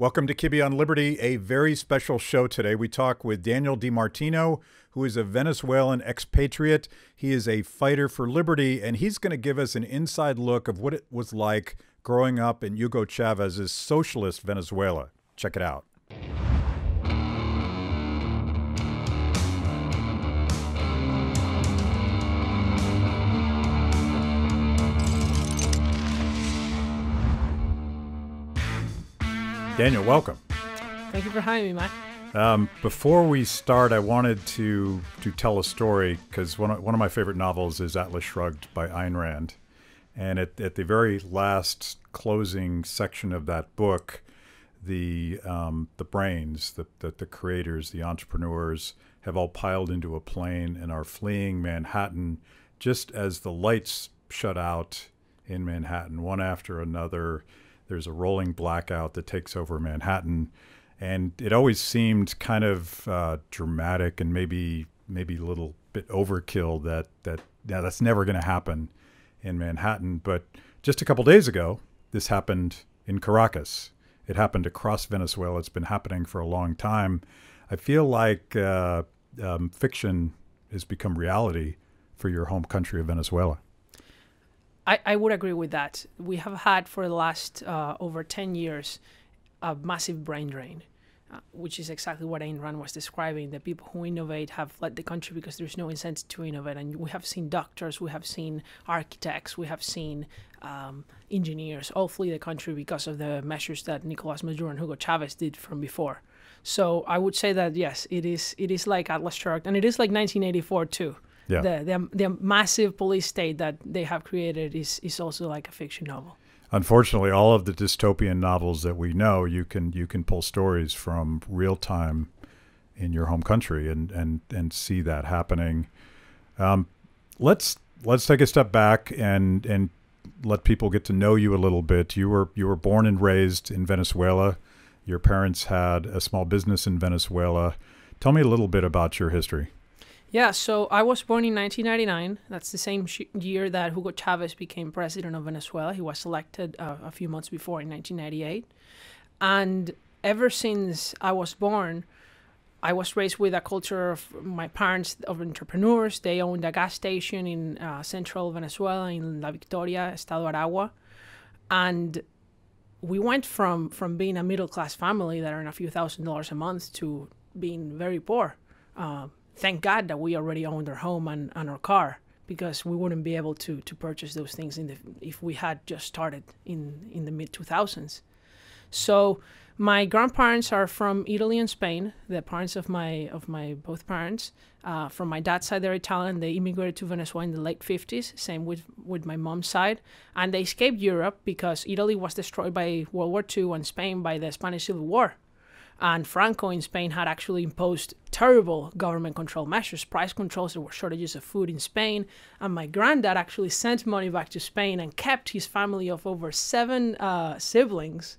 Welcome to Kibbe on Liberty, a very special show today. We talk with Daniel Di Martino, who is a Venezuelan expatriate. He is a fighter for liberty, and he's going to give us an inside look of what it was like growing up in Hugo Chavez's socialist Venezuela. Check it out. Daniel, welcome. Thank you for having me, Matt. Before we start, I wanted to tell a story, because one of my favorite novels is Atlas Shrugged by Ayn Rand. And at the very last closing section of that book, the brains, the creators, the entrepreneurs, have all piled into a plane and are fleeing Manhattan just as the lights shut out in Manhattan, one after another. There's a rolling blackout that takes over Manhattan, and it always seemed kind of dramatic and maybe a little bit overkill that that's never going to happen in Manhattan. But just a couple days ago, this happened in Caracas. It happened across Venezuela. It's been happening for a long time. I feel like fiction has become reality for your home country of Venezuela. I would agree with that. We have had for the last over 10 years a massive brain drain, which is exactly what Ayn Rand was describing. The people who innovate have left the country because there's no incentive to innovate. And we have seen doctors, we have seen architects, we have seen engineers all flee the country because of the measures that Nicolas Maduro and Hugo Chavez did from before. So I would say that, yes, it is like Atlas Shrugged, and it is like 1984 too. Yeah. The massive police state that they have created is also like a fiction novel. Unfortunately, all of the dystopian novels that we know, you can pull stories from real time in your home country and see that happening. Let's take a step back and let people get to know you a little bit. You were born and raised in Venezuela. Your parents had a small business in Venezuela. Tell me a little bit about your history. Yeah, so I was born in 1999. That's the same year that Hugo Chavez became president of Venezuela. He was elected a few months before in 1998. And ever since I was born, I was raised with a culture of my parents of entrepreneurs. They owned a gas station in central Venezuela, in La Victoria, Estado Aragua. And we went from being a middle-class family that earned a few $1,000s a month to being very poor. Thank God that we already owned our home and our car, because we wouldn't be able to purchase those things if we had just started in the mid-2000s. So my grandparents are from Italy and Spain, the parents of my both parents. From my dad's side, they're Italian. They immigrated to Venezuela in the late 50s, same with my mom's side. And they escaped Europe because Italy was destroyed by World War II and Spain by the Spanish Civil War. And Franco in Spain had actually imposed terrible government control measures, price controls. There were shortages of food in Spain. And my granddad actually sent money back to Spain and kept his family of over 7 siblings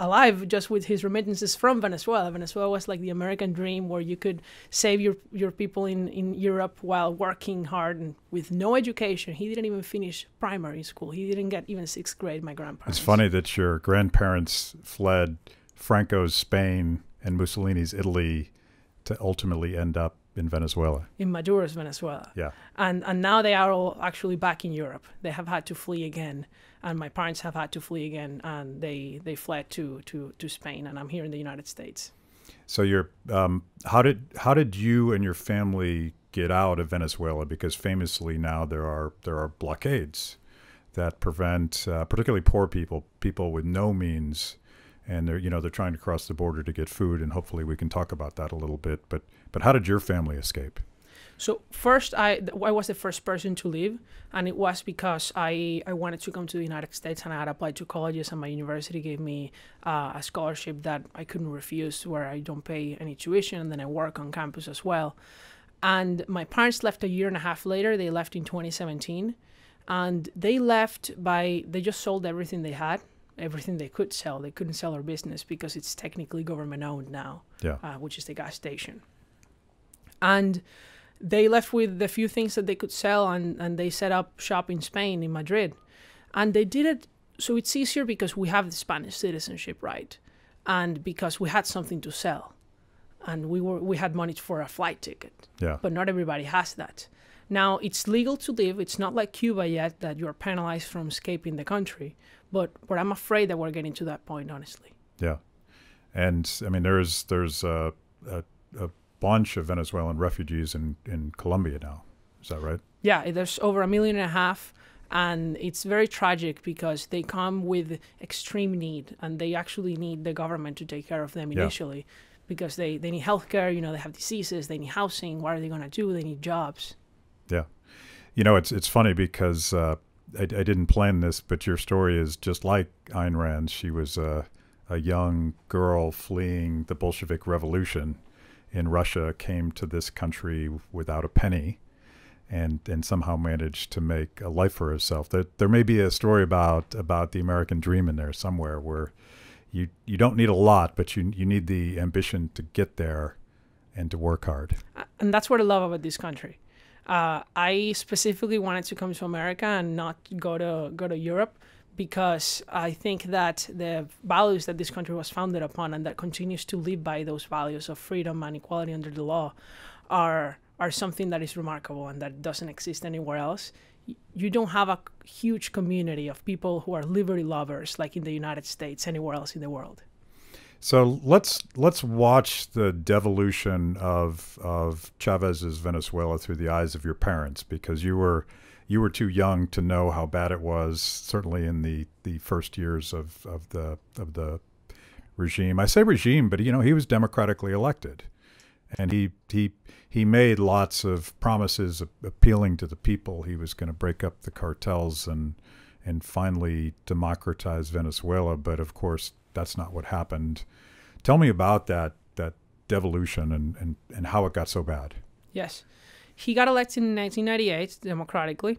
alive just with his remittances from Venezuela. Venezuela was like the American dream, where you could save your people in Europe while working hard and with no education. He didn't even finish primary school. He didn't get even 6th grade, my grandparents. It's funny that your grandparents fled Franco's Spain and Mussolini's Italy to ultimately end up in Venezuela. In Maduro's Venezuela. Yeah. And now they are all actually back in Europe. They have had to flee again. And my parents have had to flee again. And they fled to Spain. And I'm here in the United States. So you're, how did you and your family get out of Venezuela? Because famously now there are blockades that prevent particularly poor people, people with no means. And they're trying to cross the border to get food, and hopefully we can talk about that a little bit. But how did your family escape? So first, I was the first person to leave, and it was because I wanted to come to the United States, and I had applied to colleges, and my university gave me a scholarship that I couldn't refuse, where I don't pay any tuition, and then I work on campus as well. And my parents left a year and a half later. They left in 2017, and they left by they just sold everything they had. Everything they could sell. They couldn't sell our business because it's technically government owned now, yeah. Which is the gas station. And they left with the few things that they could sell, and they set up shop in Spain, in Madrid. And they did it, so it's easier because we have the Spanish citizenship, right? and because we had something to sell, and we had money for a flight ticket. Yeah. But not everybody has that. Now, it's legal to live. It's not like Cuba yet that you're penalized from escaping the country. But I'm afraid that we're getting to that point, honestly. Yeah. And, I mean, there's a bunch of Venezuelan refugees in Colombia now. Is that right? Yeah, there's over 1.5 million. And it's very tragic because they come with extreme need, and they actually need the government to take care of them initially. Yeah. Because they need healthcare, you know, they have diseases, they need housing. What are they going to do? They need jobs. Yeah. You know, it's funny because I didn't plan this, but your story is just like Ayn Rand. She was a young girl fleeing the Bolshevik Revolution in Russia, came to this country without a penny, and somehow managed to make a life for herself. There may be a story about the American dream in there somewhere, where you don't need a lot, but you need the ambition to get there and to work hard. And that's what I love about this country. I specifically wanted to come to America and not go to Europe, because I think that the values that this country was founded upon, and that continues to live by those values of freedom and equality under the law, are something that is remarkable and that doesn't exist anywhere else. You don't have a huge community of people who are liberty lovers like in the United States, anywhere else in the world. So let's watch the devolution of Chavez's Venezuela through the eyes of your parents, because you were too young to know how bad it was, certainly in the first years of the regime. I say regime, but you know, he was democratically elected, and he made lots of promises appealing to the people. He was going to break up the cartels and finally democratize Venezuela, but of course that's not what happened. Tell me about that devolution and how it got so bad. Yes. He got elected in 1998 democratically,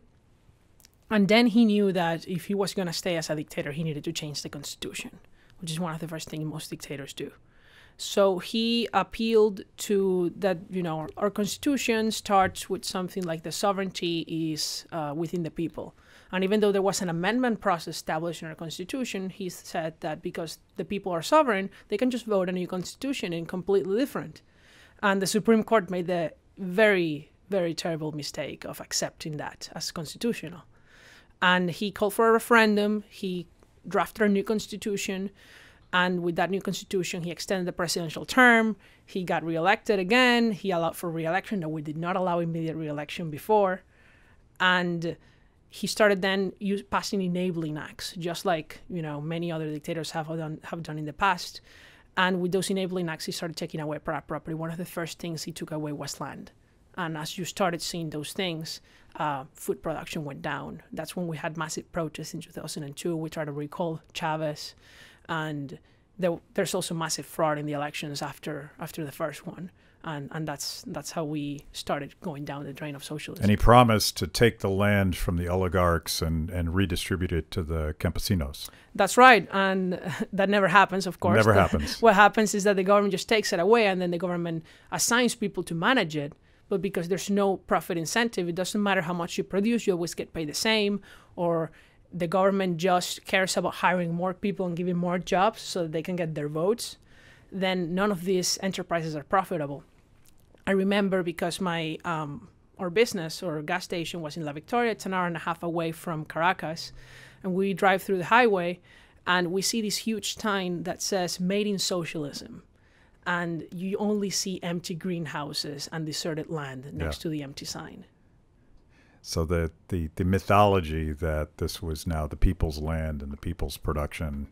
and then he knew that if he was going to stay as a dictator, he needed to change the constitution, which is one of the first things most dictators do. So he appealed to that, you know, our constitution starts with something like the sovereignty is within the people. And even though there was an amendment process established in our constitution, he said that because the people are sovereign, they can just vote a new constitution and completely different. And the Supreme Court made the very, very terrible mistake of accepting that as constitutional. And he called for a referendum. He drafted a new constitution. And with that new constitution, he extended the presidential term. He got reelected again. He allowed for reelection. No, we did not allow immediate reelection before. And he started then passing enabling acts, just like, you know, many other dictators have done in the past. And with those enabling acts, he started taking away private property. One of the first things he took away was land. And as you started seeing those things, food production went down. That's when we had massive protests in 2002. We tried to recall Chavez, and there's also massive fraud in the elections after the first one. And that's how we started going down the drain of socialism. And he promised to take the land from the oligarchs and redistribute it to the campesinos. That's right. And that never happens, of course. Never happens. What happens is that the government just takes it away, and then the government assigns people to manage it. But because there's no profit incentive, it doesn't matter how much you produce, you always get paid the same. Or the government just cares about hiring more people and giving more jobs so that they can get their votes. Then none of these enterprises are profitable. I remember because my our business or gas station was in La Victoria. It's an hour and a half away from Caracas, and we drive through the highway, and we see this huge sign that says "Made in Socialism," and you only see empty greenhouses and deserted land next to the empty sign. So the mythology that this was now the people's land and the people's production,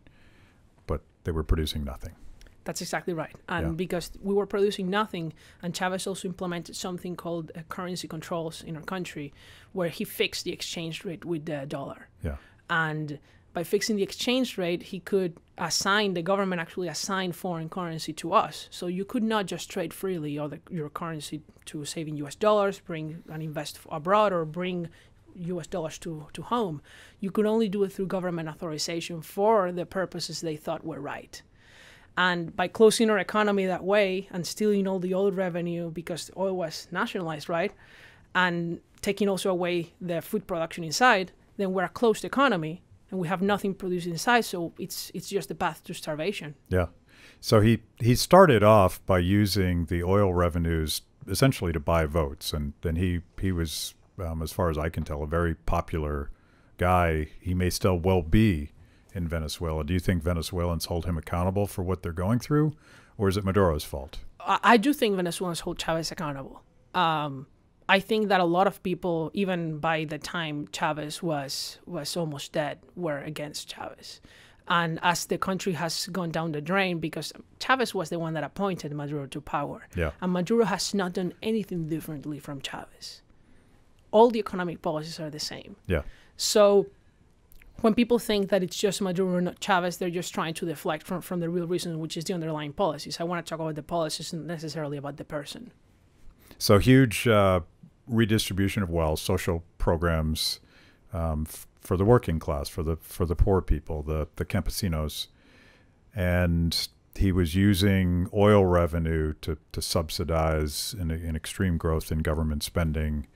but they were producing nothing. That's exactly right. And because we were producing nothing, and Chavez also implemented something called currency controls in our country, where he fixed the exchange rate with the dollar. Yeah. And by fixing the exchange rate, he could assign, the government actually assigned foreign currency to us. So you could not just trade freely your currency to save in US dollars, bring and invest abroad, or bring US dollars to home. You could only do it through government authorization for the purposes they thought were right. And by closing our economy that way and stealing all the oil revenue, because oil was nationalized, right? And taking also away the food production inside, then we're a closed economy and we have nothing produced inside. So it's just the path to starvation. Yeah. So he started off by using the oil revenues essentially to buy votes, and then he was, as far as I can tell, a very popular guy. He may still well be in Venezuela. Do you think Venezuelans hold him accountable for what they're going through, or is it Maduro's fault? I do think Venezuelans hold Chavez accountable. I think that a lot of people, even by the time Chavez was almost dead, were against Chavez. And as the country has gone down the drain, because Chavez was the one that appointed Maduro to power. Yeah. And Maduro has not done anything differently from Chavez. All the economic policies are the same. Yeah. So when people think that it's just Maduro, not Chavez, they're just trying to deflect from the real reason, which is the underlying policies. I want to talk about the policies, not necessarily about the person. So huge redistribution of wealth, social programs for the working class, for the poor people, the campesinos, and he was using oil revenue to subsidize an extreme growth in government spending.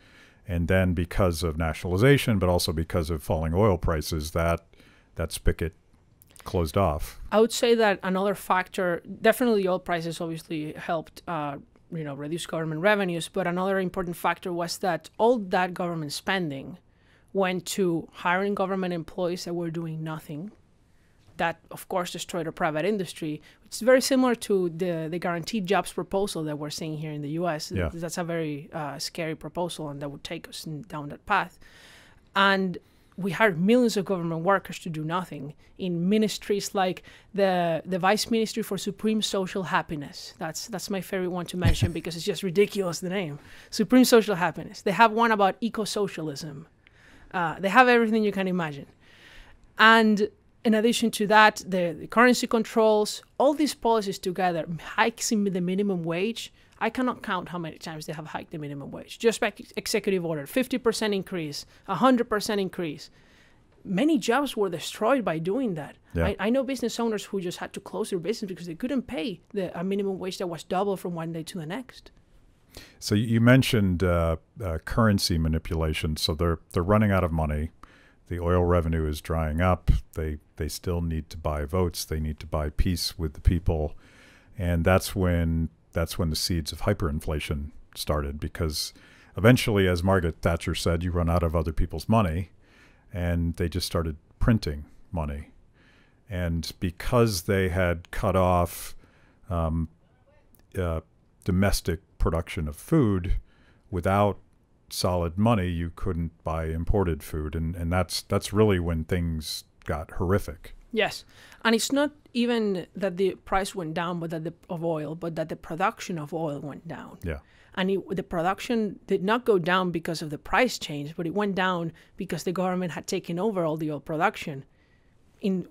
And then because of nationalization, but also because of falling oil prices, that spigot closed off. I would say that another factor, definitely oil prices obviously helped reduce government revenues, but another important factor was that all that government spending went to hiring government employees that were doing nothing. That, of course, destroyed our private industry. It's very similar to the guaranteed jobs proposal that we're seeing here in the U.S. Yeah. That's a very scary proposal, and that would take us down that path. And we hired millions of government workers to do nothing in ministries like the Vice Ministry for Supreme Social Happiness. That's my favorite one to mention because it's just ridiculous, the name. Supreme Social Happiness. They have one about eco-socialism. They have everything you can imagine. And in addition to that, the currency controls, all these policies together, hikes in the minimum wage. I cannot count how many times they have hiked the minimum wage. Just by executive order, 50% increase, 100% increase. Many jobs were destroyed by doing that. Yeah. I know business owners who just had to close their business because they couldn't pay a minimum wage that was double from one day to the next. So you mentioned currency manipulation. So they're running out of money. The oil revenue is drying up. They still need to buy votes. They need to buy peace with the people, and that's when the seeds of hyperinflation started. Because eventually, as Margaret Thatcher said, you run out of other people's money, and they just started printing money. And because they had cut off domestic production of food, without solid money you couldn't buy imported food, and that's really when things got horrific. Yes, and it's not even that the price went down, but that the production of oil went down. Yeah, and the production did not go down because of the price change, but it went down because the government had taken over all the oil production.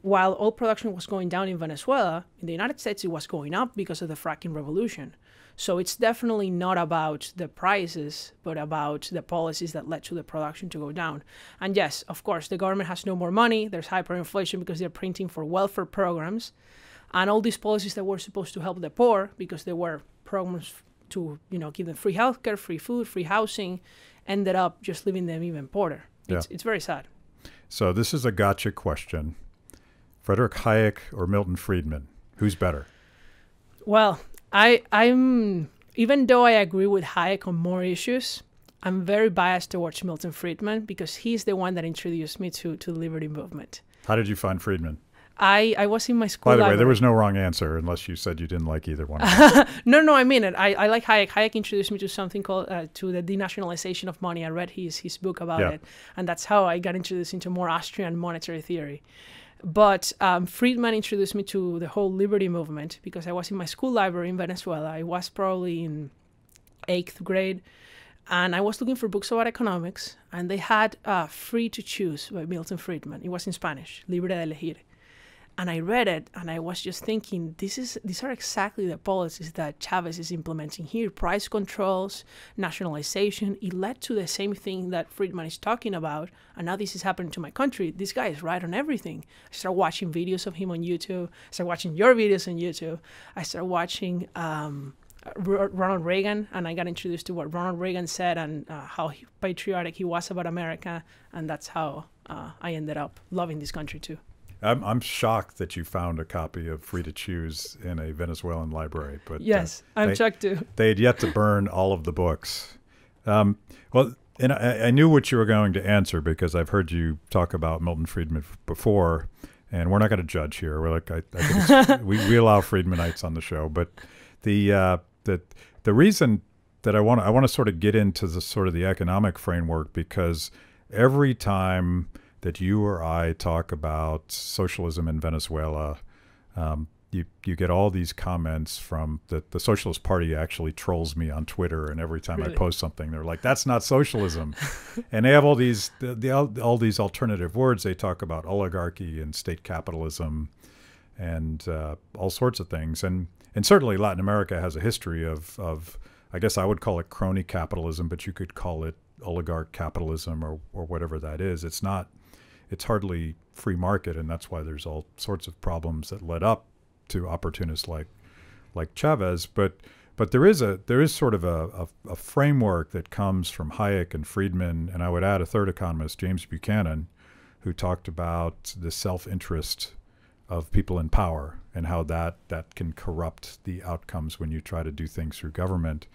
While oil production was going down in Venezuela, in the United States it was going up because of the fracking revolution. So it's definitely not about the prices, but about the policies that led to the production to go down. And yes, of course, the government has no more money. There's hyperinflation because they're printing for welfare programs. And all these policies that were supposed to help the poor, because there were programs to give them free healthcare, free food, free housing, ended up just leaving them even poorer. It's very sad. So this is a gotcha question. Friedrich Hayek or Milton Friedman, who's better? Well, I'm even though I agree with Hayek on more issues, I'm very biased towards Milton Friedman because he's the one that introduced me to the Liberty Movement. How did you find Friedman? I was in my school. By the way, there was no wrong answer unless you said you didn't like either one. No, I mean it. I like Hayek. Hayek introduced me to something called to the denationalization of money. I read his book about it, and that's how I got introduced into more Austrian monetary theory. But Friedman introduced me to the whole Liberty Movement because I was in my school library in Venezuela. I was probably in 8th grade, and I was looking for books about economics, and they had Free to Choose by Milton Friedman. It was in Spanish, Libre de elegir. And I read it, and I was just thinking, these are exactly the policies that Chavez is implementing here. Price controls, nationalization. It led to the same thing that Friedman is talking about, and now this is happening to my country. This guy is right on everything. I started watching videos of him on YouTube. I started watching your videos on YouTube. I started watching Ronald Reagan, and I got introduced to what Ronald Reagan said and how patriotic he was about America, and that's how I ended up loving this country too. I'm shocked that you found a copy of Free to Choose in a Venezuelan library. But yes, I'm shocked too. They had yet to burn all of the books. Well, and I knew what you were going to answer because I've heard you talk about Milton Friedman before, and we're not going to judge here. We're like, I we allow Friedmanites on the show, but the reason that I want to sort of get into the sort of the economic framework, because every time that you or I talk about socialism in Venezuela, you get all these comments from the Socialist Party actually trolls me on Twitter, and every time I post something, they're like, "That's not socialism," and they have all these all these alternative words. They talk about oligarchy and state capitalism, and all sorts of things. And certainly Latin America has a history of I guess I would call it crony capitalism, but you could call it oligarch capitalism or whatever that is. It's not. It's hardly free market, and that's why there's all sorts of problems that led up to opportunists like Chavez. But there is sort of a framework that comes from Hayek and Friedman, and I would add a third economist, James Buchanan, who talked about the self-interest of people in power and how that can corrupt the outcomes when you try to do things through government.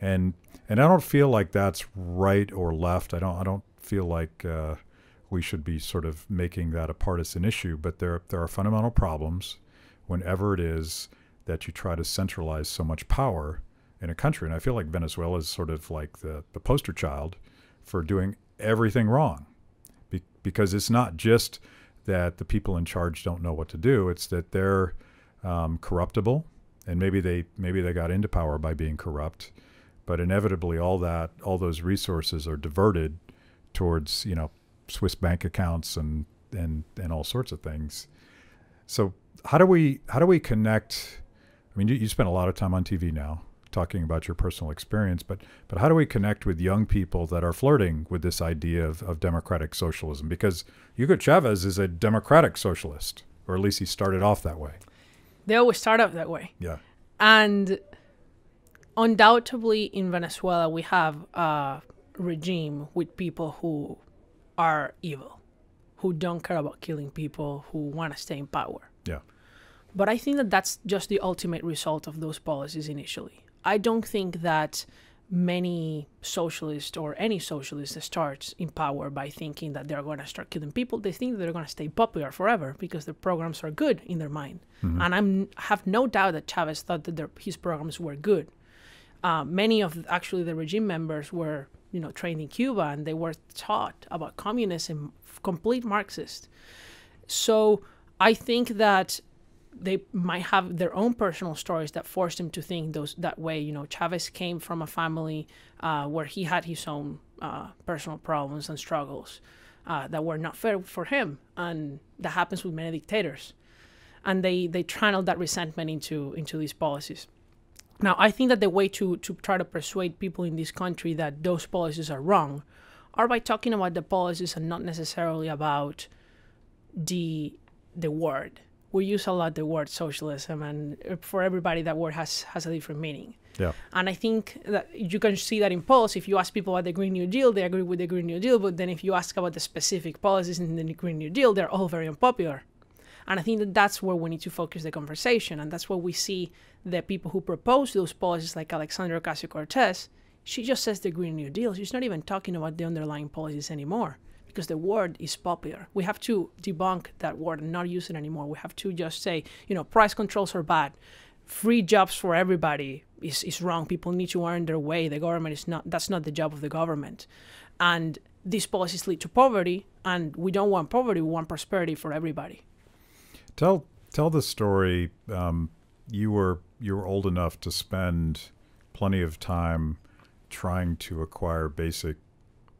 And I don't feel like that's right or left. I don't feel like we should be sort of making that a partisan issue, but there are fundamental problems whenever it is that you try to centralize so much power in a country. And I feel like Venezuela is sort of like the poster child for doing everything wrong, because it's not just that the people in charge don't know what to do. It's that they're corruptible, and maybe they got into power by being corrupt, but inevitably all those resources are diverted towards, you know, Swiss bank accounts and all sorts of things. So how do we connect? I mean, you spend a lot of time on TV now talking about your personal experience, but how do we connect with young people that are flirting with this idea of democratic socialism? Because Hugo Chavez is a democratic socialist, or at least he started off that way. They always start out that way. Yeah. And undoubtedly in Venezuela, we have a regime with people who are evil, who don't care about killing people, who want to stay in power. Yeah. But I think that that's just the ultimate result of those policies initially. I don't think that many socialists or any socialist starts in power by thinking that they're going to start killing people. They think that they're going to stay popular forever because their programs are good in their mind. Mm-hmm. And I have no doubt that Chavez thought that his programs were good. Many of actually the regime members were, you know, trained in Cuba, and they were taught about communism, complete Marxist. So I think that they might have their own personal stories that forced them to think that way. You know, Chavez came from a family where he had his own personal problems and struggles that were not fair for him, and that happens with many dictators. And they channeled that resentment into these policies. Now, I think that the way to try to persuade people in this country that those policies are wrong are by talking about the policies and not necessarily about the word. We use a lot the word socialism, and for everybody that word has a different meaning. Yeah. And I think that you can see that in polls. If you ask people about the Green New Deal, they agree with the Green New Deal, but then if you ask about the specific policies in the Green New Deal, they're all very unpopular. And I think that that's where we need to focus the conversation, and that's where we see the people who propose those policies, like Alexandria Ocasio-Cortez. She just says the Green New Deal. She's not even talking about the underlying policies anymore, because the word is popular. We have to debunk that word and not use it anymore. We have to just say, you know, price controls are bad. Free jobs for everybody is wrong. People need to earn their way. The government is not, that's not the job of the government. And these policies lead to poverty, and we don't want poverty. We want prosperity for everybody. Tell the story. You were old enough to spend plenty of time trying to acquire basic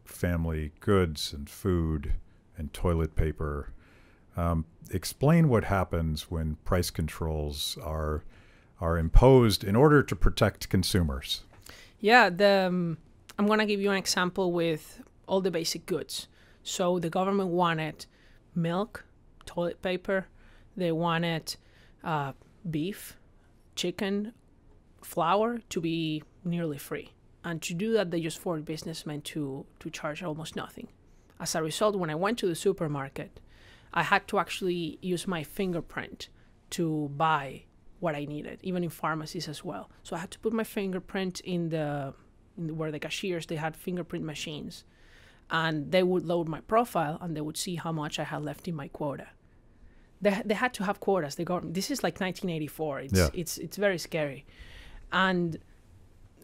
family goods and food and toilet paper. Explain what happens when price controls are imposed in order to protect consumers. Yeah, I'm going to give you an example with all the basic goods. So the government wanted milk, toilet paper. They wanted beef, chicken, flour to be nearly free. And to do that, they just forced businessmen to charge almost nothing. As a result, when I went to the supermarket, I had to actually use my fingerprint to buy what I needed, even in pharmacies as well. So I had to put my fingerprint in the, where the cashiers, they had fingerprint machines, and they would load my profile and they would see how much I had left in my quota. They had to have quotas. They got, this is like 1984. It's, yeah. It's very scary. And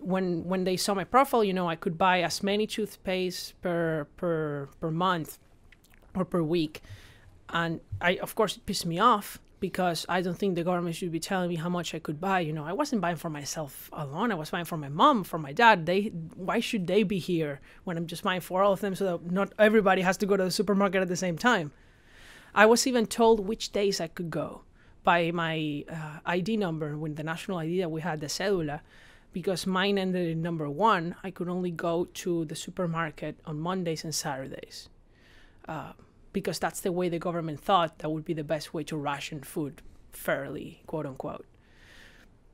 when they saw my profile, you know, I could buy as many toothpaste per month or per week. And I, of course, it pissed me off, because I don't think the government should be telling me how much I could buy. You know, I wasn't buying for myself alone. I was buying for my mom, for my dad. Why should they be here when I'm just buying for all of them, so that not everybody has to go to the supermarket at the same time? I was even told which days I could go by my ID number, with the national ID that we had, the cédula, because mine ended in number 1. I could only go to the supermarket on Mondays and Saturdays. Because that's the way the government thought that would be the best way to ration food fairly, quote unquote.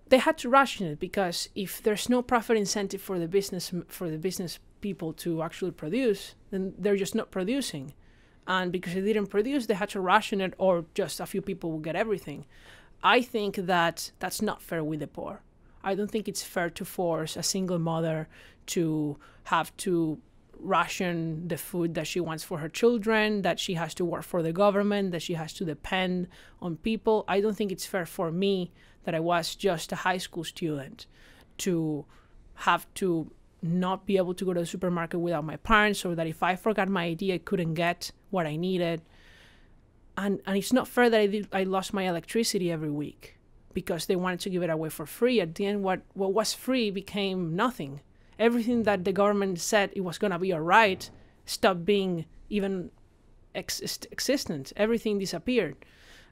They had to ration it, because if there's no profit incentive for the business, people to actually produce, then they're just not producing. And because they didn't produce, they had to ration it, or just a few people will get everything. I think that that's not fair with the poor. I don't think it's fair to force a single mother to have to ration the food that she wants for her children, that she has to work for the government, that she has to depend on people. I don't think it's fair for me, that I was just a high school student, to have to not be able to go to the supermarket without my parents, or that if I forgot my ID, I couldn't get what I needed. And it's not fair that I lost my electricity every week because they wanted to give it away for free. At the end, what was free became nothing. Everything that the government said it was going to be all right stopped being even existent. Everything disappeared.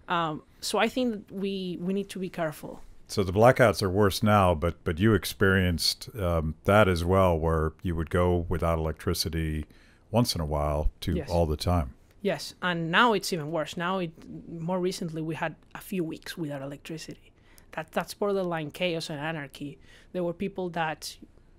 So I think that we need to be careful. So the blackouts are worse now, but you experienced that as well, where you would go without electricity once in a while to yes. all the time. Yes, and now it's even worse. Now, more recently, we had a few weeks without electricity. That's borderline chaos and anarchy. There were people that,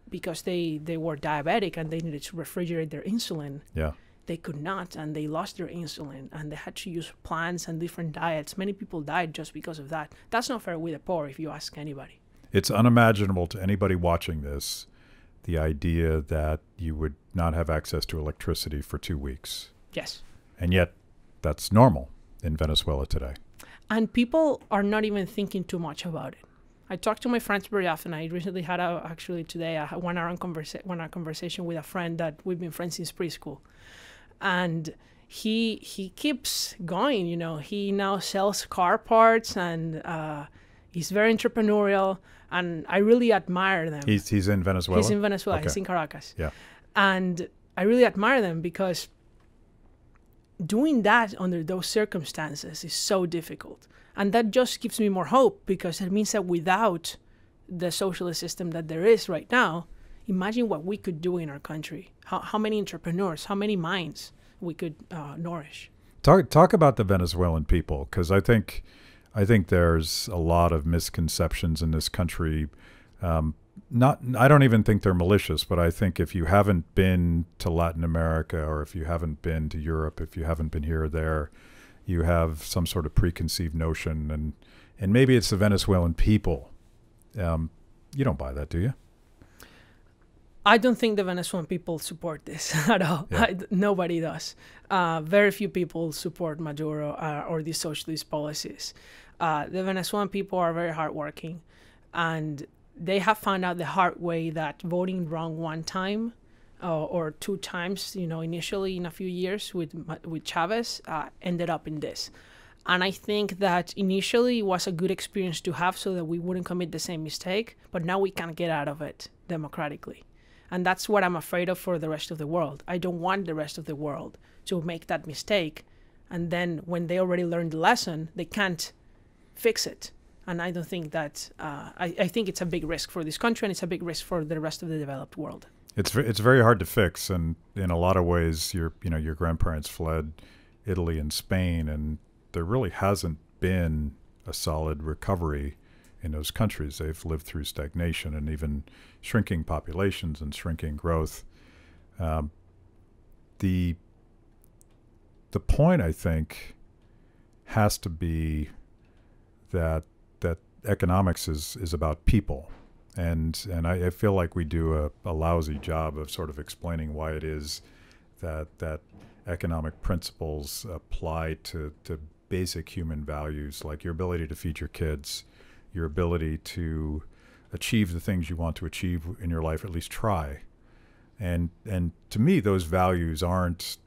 because they were diabetic and they needed to refrigerate their insulin. Yeah. They could not, and they lost their insulin, and they had to use plants and different diets. Many people died just because of that. That's not fair with the poor, if you ask anybody. It's unimaginable to anybody watching this, the idea that you would not have access to electricity for 2 weeks. Yes. And yet that's normal in Venezuela today. And people are not even thinking too much about it. I talk to my friends very often. I recently had, actually today, a one-hour conversation with a friend that we've been friends since preschool. And he keeps going, you know. He now sells car parts, and he's very entrepreneurial. And I really admire them. He's in Venezuela? He's in Venezuela. Okay. He's in Caracas. Yeah. And I really admire them, because doing that under those circumstances is so difficult. And that just gives me more hope, because it means that without the socialist system that there is right now, imagine what we could do in our country, how many entrepreneurs, how many minds we could nourish. Talk about the Venezuelan people, because I think there's a lot of misconceptions in this country. I don't even think they're malicious, but I think if you haven't been to Latin America, or if you haven't been to Europe, if you haven't been here or there, you have some sort of preconceived notion, and maybe it's the Venezuelan people. You don't buy that, do you? I don't think the Venezuelan people support this at all. Yeah. Nobody does. Very few people support Maduro or these socialist policies. The Venezuelan people are very hardworking, and they have found out the hard way that voting wrong one time or 2 times, you know, initially in a few years with Chavez, ended up in this. And I think that initially it was a good experience to have, so that we wouldn't commit the same mistake, but now we can't get out of it democratically. And that's what I'm afraid of for the rest of the world. I don't want the rest of the world to make that mistake, and then when they already learned the lesson, they can't fix it. And I don't think that, I think it's a big risk for this country, and it's a big risk for the rest of the developed world. It's very hard to fix, and in a lot of ways, your grandparents fled Italy and Spain, and there really hasn't been a solid recovery in those countries. They've lived through stagnation and even shrinking populations and shrinking growth. The point, I think, has to be that economics is about people, and I feel like we do a lousy job of sort of explaining why it is that economic principles apply to basic human values, like your ability to feed your kids, your ability to achieve the things you want to achieve in your life, at least try. And to me, those values aren't,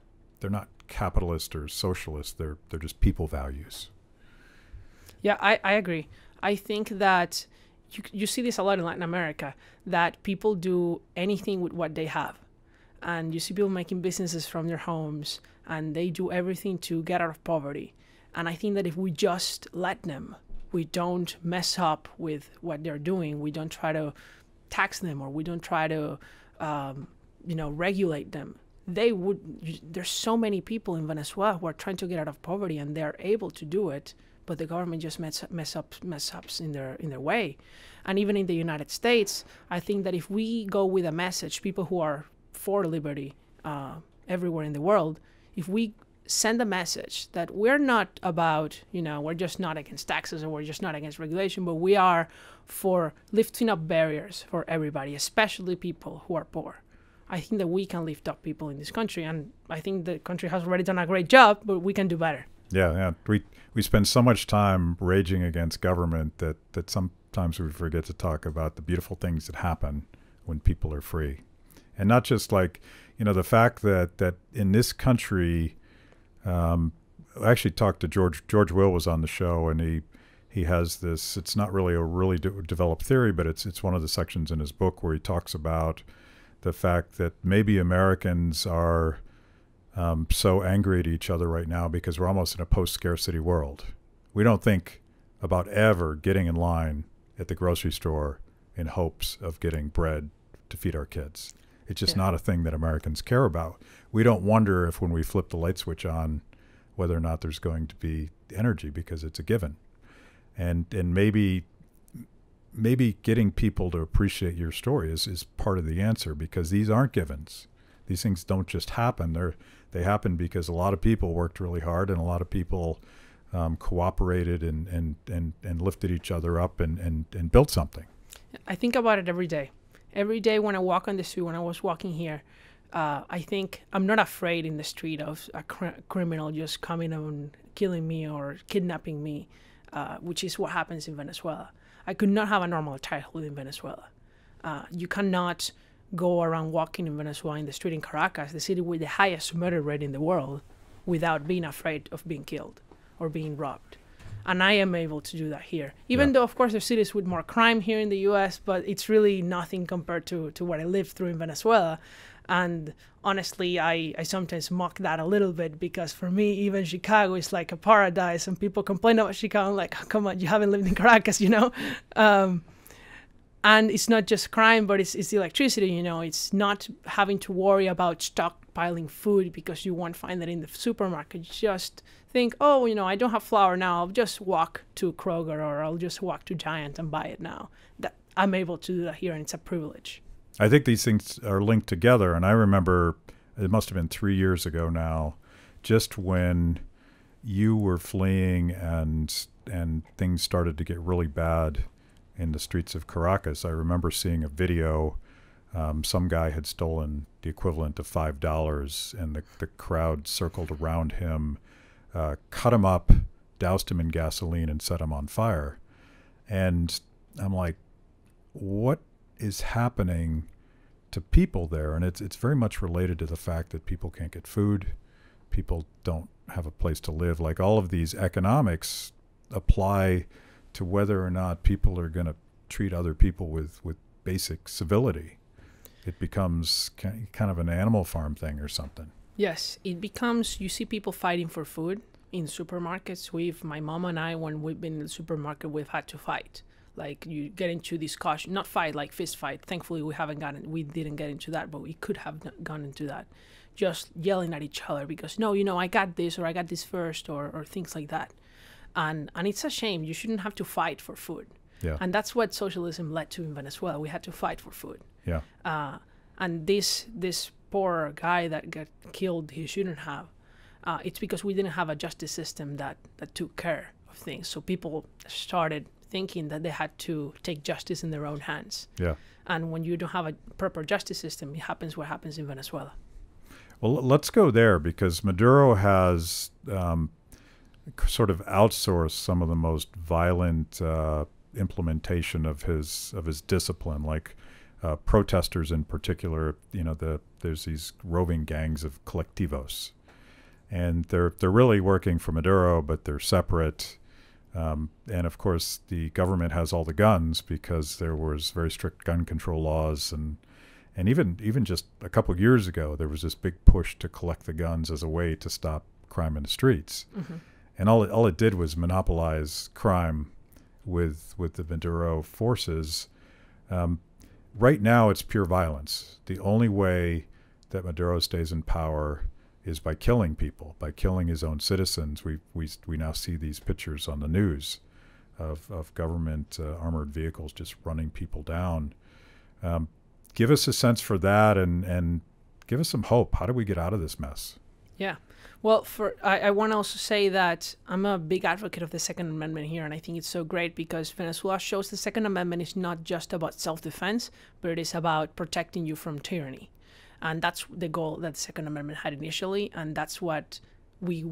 they're not capitalist or socialist, they're just people values. Yeah, I agree. I think that you see this a lot in Latin America, that people do anything with what they have. And you see people making businesses from their homes, and they do everything to get out of poverty. And I think that if we just let them, we don't mess up with what they're doing, we don't try to tax them, or we don't try to you know, regulate them, they would. There's so many people in Venezuela who are trying to get out of poverty, and they're able to do it, but the government just mess ups in their way. And even in the United States, I think that if we go with a message, people who are for liberty everywhere in the world, if we send a message that we're not about, you know, we're just not against taxes, or we're just not against regulation, but we are for lifting up barriers for everybody, especially people who are poor. I think that we can lift up people in this country, and I think the country has already done a great job, but we can do better. Yeah, yeah. We spend so much time raging against government that sometimes we forget to talk about the beautiful things that happen when people are free. And not just like, you know, the fact that in this country, I actually talked to George Will was on the show, and he has this, it's not really a really developed theory, but it's one of the sections in his book where he talks about the fact that maybe Americans are so angry at each other right now because we're almost in a post-scarcity world. We don't think about ever getting in line at the grocery store in hopes of getting bread to feed our kids. It's just not a thing that Americans care about. We don't wonder if when we flip the light switch on whether or not there's going to be energy, because it's a given. And maybe getting people to appreciate your story is part of the answer, because these aren't givens. These things don't just happen. They happen because a lot of people worked really hard, and a lot of people cooperated and lifted each other up and built something. I think about it every day. Every day when I walk on the street, when I was walking here, I think I'm not afraid in the street of a criminal just coming and killing me or kidnapping me, which is what happens in Venezuela. I could not have a normal childhood in Venezuela. You cannot go around walking in Venezuela in the street in Caracas, the city with the highest murder rate in the world, without being afraid of being killed or being robbed. And I am able to do that here. Even though, of course, there's cities with more crime here in the U.S., but it's really nothing compared to what I lived through in Venezuela. And honestly, I sometimes mock that a little bit, because for me, even Chicago is like a paradise, and people complain about Chicago, I'm like, oh, come on, you haven't lived in Caracas, you know? And it's not just crime, but it's the electricity, you know? It's not having to worry about stockpiling food because you won't find that in the supermarket. Just think, oh, you know, I don't have flour now, I'll just walk to Kroger, or I'll just walk to Giant and buy it now. That I'm able to do that here, and it's a privilege. I think these things are linked together, and I remember, it must have been 3 years ago now, just when you were fleeing and things started to get really bad in the streets of Caracas. I remember seeing a video. Some guy had stolen the equivalent of $5, and the crowd circled around him, cut him up, doused him in gasoline, and set him on fire. And I'm like, what is happening to people there? And it's very much related to the fact that people can't get food, people don't have a place to live. Like, all of these economics apply to whether or not people are going to treat other people with basic civility. It becomes kind of an Animal Farm thing or something. Yes, it becomes, you see people fighting for food in supermarkets. My mom and I, when we've been in the supermarket, we've had to fight. Like, you get into discussion, not fight, like fist fight. Thankfully, we didn't get into that, but we could have gone into that. Just yelling at each other because, no, you know, I got this, or I got this first, or things like that. And it's a shame. You shouldn't have to fight for food. Yeah. And that's what socialism led to in Venezuela. We had to fight for food. Yeah. And this poor guy that got killed, he shouldn't have. It's because we didn't have a justice system that took care of things. So people started thinking that they had to take justice in their own hands. Yeah. And when you don't have a proper justice system, it happens what happens in Venezuela. Well, let's go there, because Maduro has sort of outsourced some of the most violent implementation of his discipline, like protesters in particular. You know, there's these roving gangs of colectivos, and they're really working for Maduro, but they're separate. And of course, the government has all the guns because there was very strict gun control laws, and even just a couple of years ago, there was this big push to collect the guns as a way to stop crime in the streets. Mm-hmm. And all it did was monopolize crime with the Maduro forces. Right now, it's pure violence. The only way that Maduro stays in power is by killing people, by killing his own citizens. We now see these pictures on the news of government armored vehicles just running people down. Give us a sense for that, and give us some hope. How do we get out of this mess? Yeah. Well, I want to also say that I'm a big advocate of the Second Amendment here, and I think it's so great because Venezuela shows the Second Amendment is not just about self-defense, but it is about protecting you from tyranny. And that's the goal that the Second Amendment had initially, and that's what we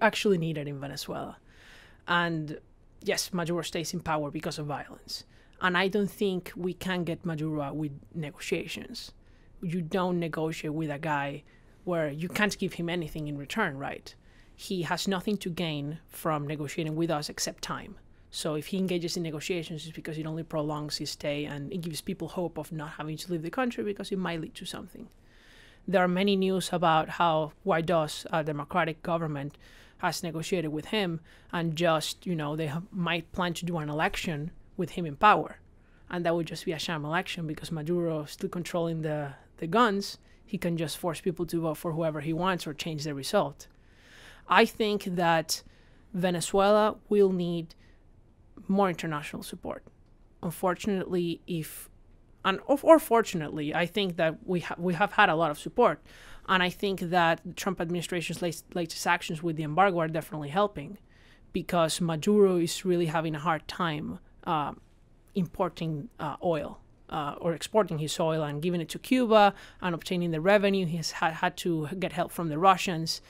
actually needed in Venezuela. And yes, Maduro stays in power because of violence. And I don't think we can get Maduro out with negotiations. You don't negotiate with a guy where you can't give him anything in return, right? He has nothing to gain from negotiating with us except time. So if he engages in negotiations, it's because it only prolongs his stay and it gives people hope of not having to leave the country because it might lead to something. There are many news about how Guaido's democratic government has negotiated with him, and just, you know, they might plan to do an election with him in power. And that would just be a sham election because Maduro is still controlling the guns. He can just force people to vote for whoever he wants or change the result. I think that Venezuela will need more international support. Unfortunately, or fortunately, I think that we have had a lot of support. And I think that the Trump administration's latest actions with the embargo are definitely helping, because Maduro is really having a hard time importing oil. Or exporting his oil and giving it to Cuba and obtaining the revenue. He has had to get help from the Russians.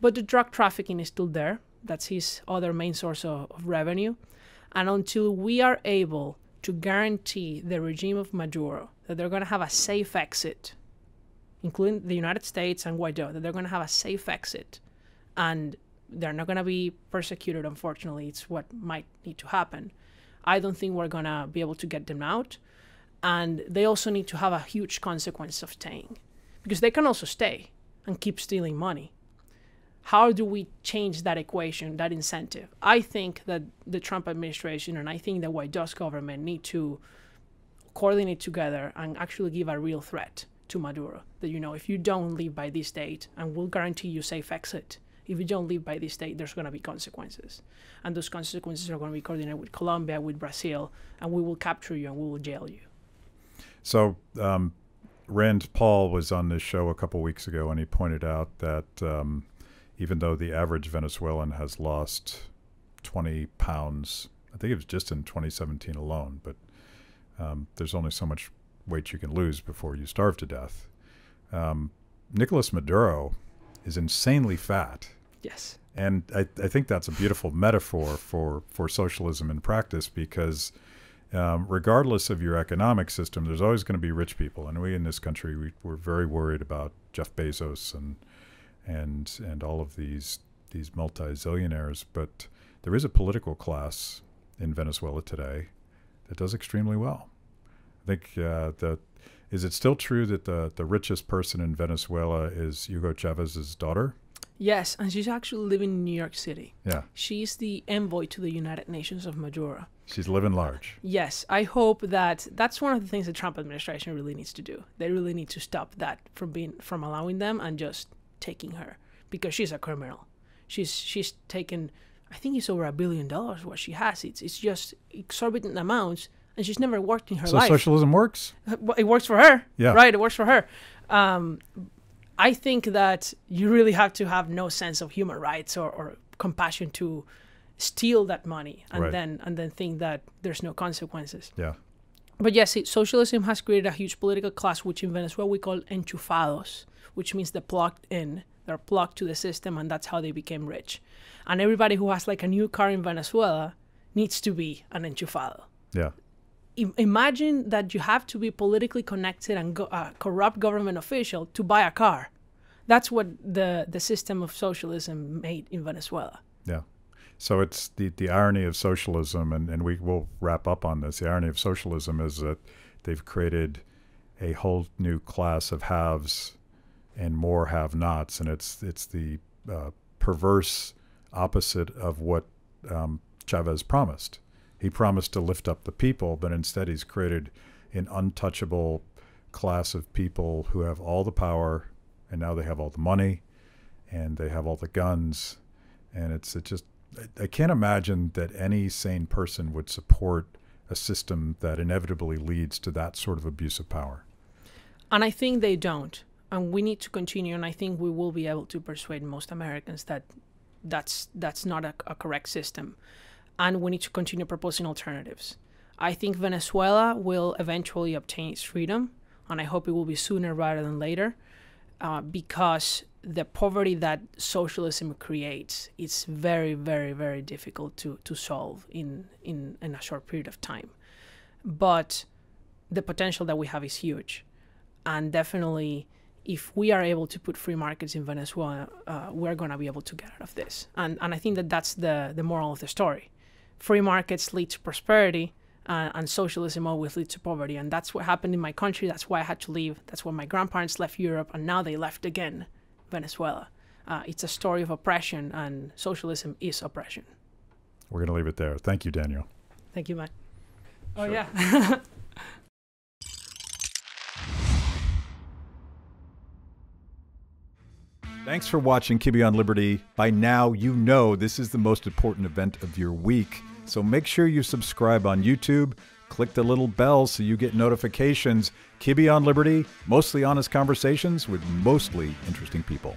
But the drug trafficking is still there. That's his other main source of revenue. And until we are able to guarantee the regime of Maduro that they're going to have a safe exit, including the United States and Guaido, that they're going to have a safe exit and they're not going to be persecuted, unfortunately, it's what might need to happen. I don't think we're going to be able to get them out. And they also need to have a huge consequence of staying, because they can also stay and keep stealing money. How do we change that equation, that incentive? I think that the Trump administration and I think the White House government need to coordinate together and actually give a real threat to Maduro that, you know, if you don't leave by this date, and we'll guarantee you safe exit, if you don't leave by this date, there's going to be consequences. And those consequences are going to be coordinated with Colombia, with Brazil, and we will capture you and we will jail you. So Rand Paul was on this show a couple weeks ago, and he pointed out that even though the average Venezuelan has lost 20 pounds, I think it was just in 2017 alone, but there's only so much weight you can lose before you starve to death. Nicolas Maduro is insanely fat. Yes. And I think that's a beautiful metaphor for socialism in practice, because regardless of your economic system, there's always going to be rich people, and we in this country we're very worried about Jeff Bezos and all of these multi-zillionaires. But there is a political class in Venezuela today that does extremely well. I think that is it still true that the richest person in Venezuela is Hugo Chavez's daughter? Yes, and she's actually living in New York City. Yeah. She's the envoy to the United Nations of Maduro. She's living large. Yes. I hope that's one of the things the Trump administration really needs to do. They really need to stop that from allowing them and just taking her, because she's a criminal. She's taken, I think it's over $1 billion what she has. It's just exorbitant amounts, and she's never worked in her life. So socialism works? It works for her. Yeah. Right. It works for her. I think that you really have to have no sense of human rights or compassion to steal that money and right. then think that there's no consequences. Yeah. But yes, socialism has created a huge political class, which in Venezuela we call enchufados, which means they're plugged in. They're plugged to the system, and that's how they became rich. And everybody who has like a new car in Venezuela needs to be an enchufado. Yeah. Imagine that you have to be politically connected and corrupt government official to buy a car. That's what the system of socialism made in Venezuela. Yeah. So it's the irony of socialism, and we will wrap up on this. The irony of socialism is that they've created a whole new class of haves and more have-nots, and it's the perverse opposite of what Chavez promised. He promised to lift up the people, but instead he's created an untouchable class of people who have all the power, and now they have all the money, and they have all the guns, and it's just... I can't imagine that any sane person would support a system that inevitably leads to that sort of abuse of power. And I think they don't. And we need to continue. And I think we will be able to persuade most Americans that that's not a correct system. And we need to continue proposing alternatives. I think Venezuela will eventually obtain its freedom. And I hope it will be sooner rather than later, because the poverty that socialism creates, it's very, very, very difficult to solve in a short period of time. But the potential that we have is huge. And definitely, if we are able to put free markets in Venezuela, we're going to be able to get out of this. And I think that that's the moral of the story. Free markets lead to prosperity, and socialism always leads to poverty. And that's what happened in my country. That's why I had to leave. That's why my grandparents left Europe, and now they left again. Venezuela. It's a story of oppression, and socialism is oppression. We're going to leave it there. Thank you, Daniel. Thank you, Matt. Sure. Oh, yeah. Thanks for watching Kibbe on Liberty. By now, you know this is the most important event of your week. So make sure you subscribe on YouTube. Click the little bell so you get notifications. Kibbe on Liberty, mostly honest conversations with mostly interesting people.